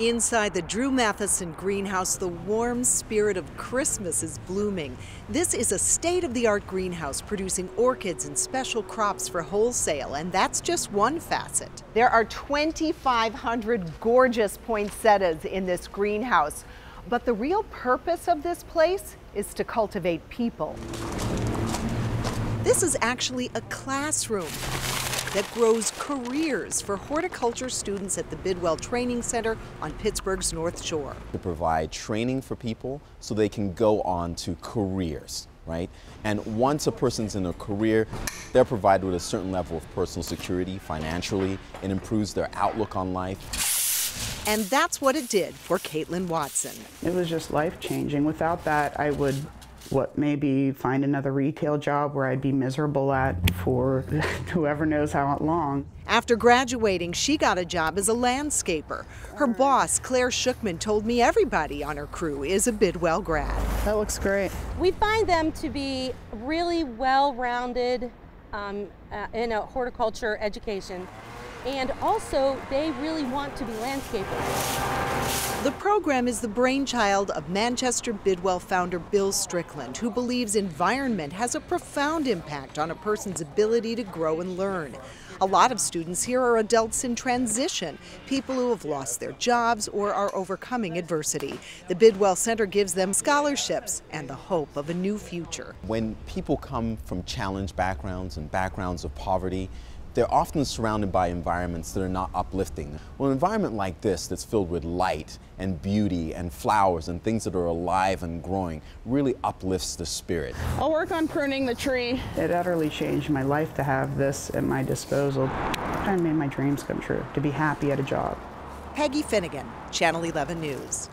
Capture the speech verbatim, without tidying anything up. Inside the Drew Mathieson Greenhouse, the warm spirit of Christmas is blooming. This is a state-of-the-art greenhouse producing orchids and special crops for wholesale, and that's just one facet. There are twenty-five hundred gorgeous poinsettias in this greenhouse, but the real purpose of this place is to cultivate people. This is actually a classroom that grows careers for horticulture students at the Bidwell Training Center on Pittsburgh's North Shore. To provide training for people so they can go on to careers, right? And once a person's in a career, they're provided with a certain level of personal security financially. It improves their outlook on life. And that's what it did for Caitlin Watson. It was just life-changing. Without that, I would what maybe find another retail job where I'd be miserable at for whoever knows how long. After graduating, she got a job as a landscaper. Her boss, Claire Shookman, told me everybody on her crew is a Bidwell grad. That looks great. We find them to be really well-rounded um, uh, in a horticulture education, and also they really want to be landscapers. The program is the brainchild of Manchester Bidwell founder Bill Strickland, who believes environment has a profound impact on a person's ability to grow and learn. A lot of students here are adults in transition, people who have lost their jobs or are overcoming adversity. The Bidwell Center gives them scholarships and the hope of a new future. When people come from challenged backgrounds and backgrounds of poverty, they're often surrounded by environments that are not uplifting. Well, an environment like this that's filled with light and beauty and flowers and things that are alive and growing really uplifts the spirit. I'll work on pruning the tree. It utterly changed my life to have this at my disposal. It kind of made my dreams come true, to be happy at a job. Peggy Finnegan, Channel eleven News.